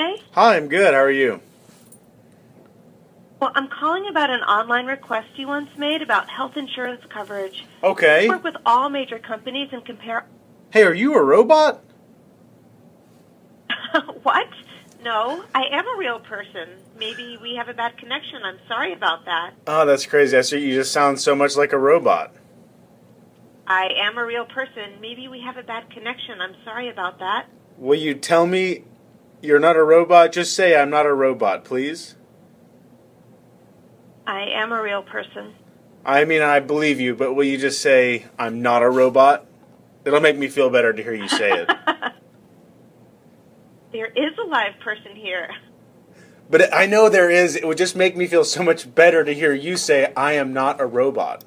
today? Hi, I'm good. How are you? Well, I'm calling about an online request you once made about health insurance coverage. Okay. We work with all major companies and compare... Hey, are you a robot? What? No, I am a real person. Maybe we have a bad connection. I'm sorry about that. Oh, that's crazy. I see you just sound so much like a robot. I am a real person. Maybe we have a bad connection. I'm sorry about that. Will you tell me you're not a robot? Just say I'm not a robot, please. I am a real person. I mean, I believe you, but will you just say, I'm not a robot? It'll make me feel better to hear you say it. There is a live person here. But I know there is. It would just make me feel so much better to hear you say, I am not a robot.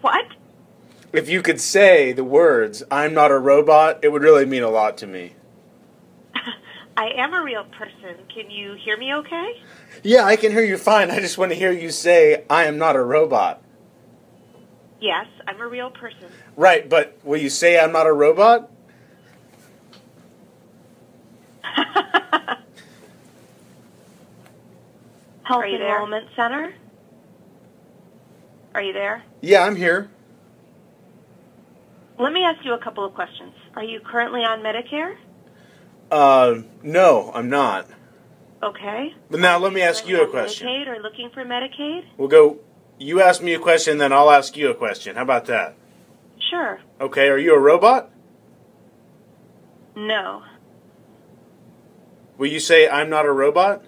What? If you could say the words, I'm not a robot, it would really mean a lot to me. I am a real person. Can you hear me okay? Yeah, I can hear you fine. I just want to hear you say, I am not a robot. Yes, I'm a real person. Right, but will you say I'm not a robot? Health Enrollment Center? Are you there? Yeah, I'm here. Let me ask you a couple of questions. Are you currently on Medicare? No, I'm not. Okay. But now let me ask you a question. Medicaid or looking for Medicaid? We'll go, you ask me a question, then I'll ask you a question. How about that? Sure. Okay, are you a robot? No. Will you say, I'm not a robot?